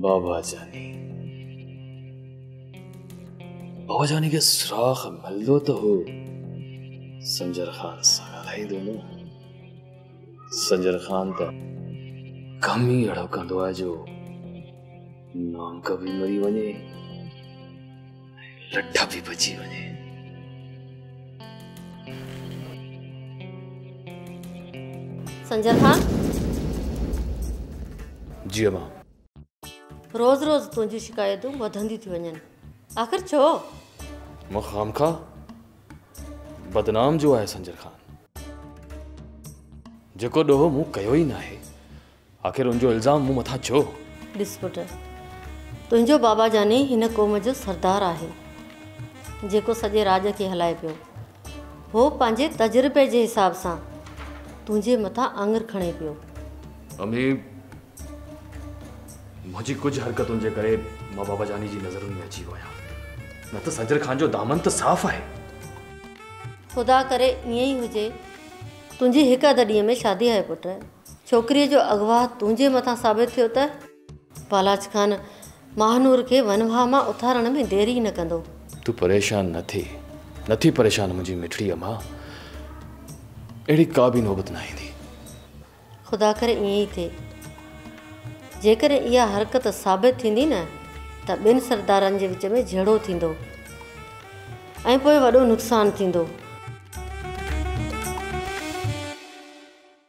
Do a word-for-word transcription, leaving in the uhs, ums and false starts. बाबा जानी बाबा जानी के सराख मल्लो तो हो। संजर खान सगालाई दोनों संजर खान तो कम ही अड़ो जो नाम कभी मरी वने लट्ठा भी बची वने। संजर खान जी अम्मा रोज रोज तुझी शिकायतों बधंदी थी वजन आखिर छो मखाम खा बदनाम जो है संजर खान जेको डोहो मु कयो ही ना है आखिर उनजो इल्जाम मु मथा छो। दिस पुट तुझो बाबा जाने हिन कौम जो सरदार है जेको सजे राज के हलाए पियो हो पांजे तजुर्बे के हिसाब से तुझे मथा आंगर खणे पियो। अम्मी मुझी कुछ हरकतों के करे मां बाबा जानी जी नजर में अची वया न तो संजर खान जो दामन तो साफ है। खुदा करे ये ही हुजे तुझी एक दड़ी में शादी है पुट छोकरी जो अगवा तुझे मथा साबित थो त पालाज खान महानूर के वनवा में उतारण में देरी न कंदो। तू परेशान न थी न थी परेशान मुझी मिठड़ी अम्मा अड़ी का भी नौबत ना ईंदी खुदा करे ये ही थे जेकर या हरकत साबित थी न तो बिन सरदारन के विच में झेड़ो थो नुकसान थो।